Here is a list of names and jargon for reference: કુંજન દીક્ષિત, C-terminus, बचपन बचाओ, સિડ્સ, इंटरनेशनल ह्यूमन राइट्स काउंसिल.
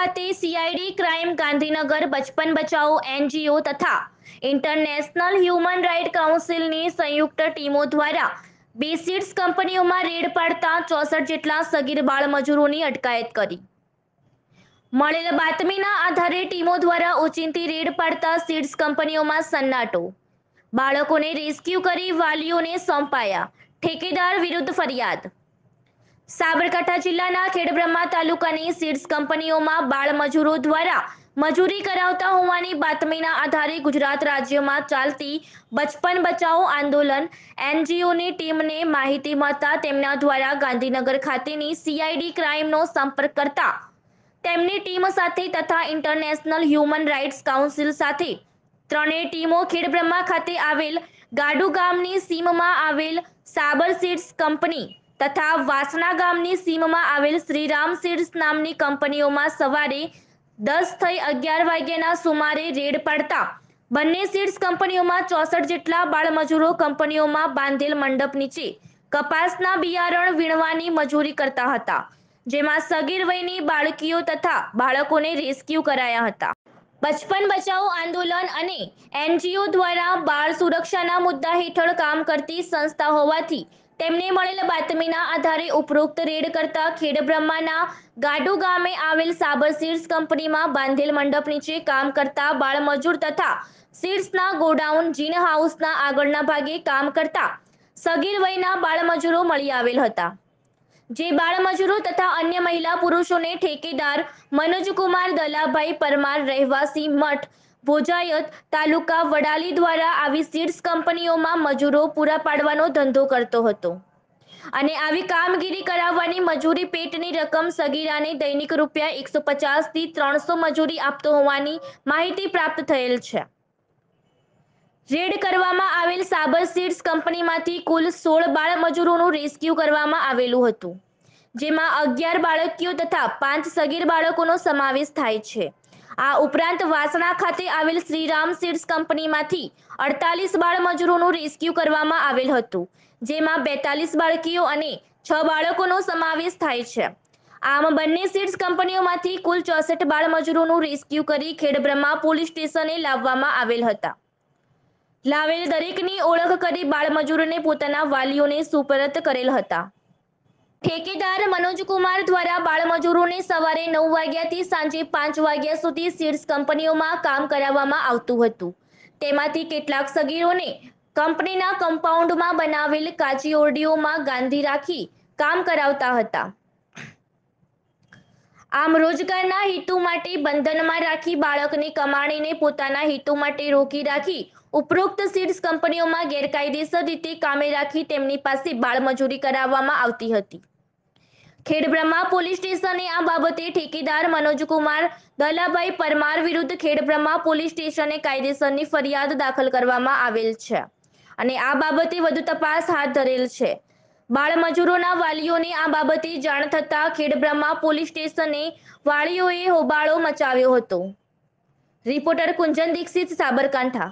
ખાતે CID crime Gandhinagar Bachpan Bachao NGO તથા international human rights કાઉન્સિલની સંયુક્ત ટીમો દ્વારા બી સીડ્સ કંપનીઓમાં રેડ પાડતા 64 જેટલા સગીર બાળ મજૂરોની અટકાયત કરી। મળેલ બાતમીના આધારે ટીમો દ્વારા ઓચિંતી રેડ પાડતા સીડ્સ કંપનીઓમાં સન્નાટો, બાળકોને રેસ્ક્યુ કરી વાલીઓને સોંપાયા, ठेकेदार विरुद्ध फरियाद। साबरकांठा जिल्लाना खेडब्रह्मा तालुकानी सीड्स कंपनीओमां बाळ मजूरो द्वारा मजूरी करावता होवानी बातमीना आधारे गुजरात राज्यमां चालती बचपन बचाओ आंदोलन एनजीओनी टीमने माहिती मळता तेमना द्वारा गांधीनगर खातेनी सीआईडी क्राइमनो संपर्क करता तेमनी टीम साथे तथा इंटरनेशनल ह्यूमन राइट्स काउंसिल साथे त्रणेय टीमो खेडब्रह्मा खाते आवेल गाडू गामनी सीममां आवेल साबर सीड्स कंपनी तथा वासना गामनी सीममां आवेल श्रीराम सीड्स नामनी कंपनीओमां सवारे 10 थई 11 वाग्याना सुमारे रेड पड़ता बंने सीड्स कंपनीओमां 64 जेटला बाळमजूरो कंपनीओमां बांधेल मंडप नीचे कपासना बियारण वीणवानी मजूरी करता हता, जेमां सगीर वयनी बाळकीओ तथा बाळकोने रेस्क्यू कराया हता। बचपन बचाओ आंदोलन अने एनजीओ द्वारा बाल सुरक्षाना मुद्दा हेठळ काम करती संस्था होवाथी तेमने मळेल बातमीना आधारे उपरोक्त रेड करता खेडब्रह्माना गाडू गामे आवेल साबर सीड्स कंपनीमां बांधेल मंडप नीचे काम करता बाळ मजूर तथा सीड्सना गोडाउन जीन हाउसना आगळना भागे काम करता सगीर वयना बाळ मजूरो मळी आवेल हता, जे बाल मजूरों तथा अन्य महिला पुरुषों ने ठेकेदार मनोजकुमार दलाभाई परमार रहवासी मठ भोजायत तालुका वडाली द्वारा आवी सीड्स कंपनीओं में मजूरों पूरा पाड़वानो धंधो करतो हतो अने आवी कामगीरी कराववानी मजूरी पेटनी रकम सगीराने दैनिक रूपया 150 थी 300 मजूरी आपतो होवानी माहिती प्राप्त थयेल छे। रेड करवामां आवेल साबर सीड्स कंपनीमांथी कुल 16 बाळ मजूरोनुं रेस्क्यू करवामां आवेलुं हतुं, जेमां 11 बाळकीઓ तथा 5 સગીર બાળકોનો સમાવેશ થાય છે। આ ઉપરાંત વાસણા ખાતે આવેલ શ્રીરામ સીડ્સ કંપનીમાંથી 48 બાળ મજૂરોનું રેસ્ક્યુ કરવામાં આવેલ હતું, જેમાં 42 બાળકીઓ અને 6 બાળકોનો સમાવેશ થાય છે। आम बंने सीड्स कंपनीઓમાંથી કુલ 64 બાળ મજૂરોનું રેસ્ક્યુ કરી ખેડબ્રહ્મા પોલીસ સ્ટેશને લાવવામાં આવેલ હતા। लावेल दरेकनी ओळख करी बाळमजूरोने पोताना वालीओने सुपरत करेल हता। ठेकेदार मनोजकुमार द्वारा बाळमजूरोने सवारे 9 वाग्याथी सांजे 5 वाग्या सुधी सीड्स कंपनीओमां काम कराववामां आवतुं हतुं। तेमांथी केटलाक सगीरोने कंपनीना कंपाउंडमां बनावेल काची ओरडीओमां गांधी राखी काम करावता हता। आम रोजगारना हेतु माटे बंधनमां राखी बाळकने कमाणीने पोताना हेतु माटे रोकी राखी उपरोक्त सीड्स कंपनीओमां गैरकायदेसर रीते कामे राखी तेमनी पासे बाळमजूरी कराववामां आवती हती। खेडब्रह्मा पोलीस स्टेशने आ बाबते ठेकेदार मनोजकुमार दलाभाई परमार विरुद्ध खेडब्रह्मा पोलीस स्टेशने कायदेसरनी फरियाद दाखल करवामां आवेल छे अने आ बाबते વધુ તપાસ હાથ ધરેલ છે। બાળમજૂરોના વાલીઓને આ બાબતે જાણ થતા ખેડબ્રહ્મા પોલીસ સ્ટેશને વાલીઓએ હોબાળો મચાવ્યો હતો। રિપોર્ટર કુંજન દીક્ષિત, સાબરકાંઠા।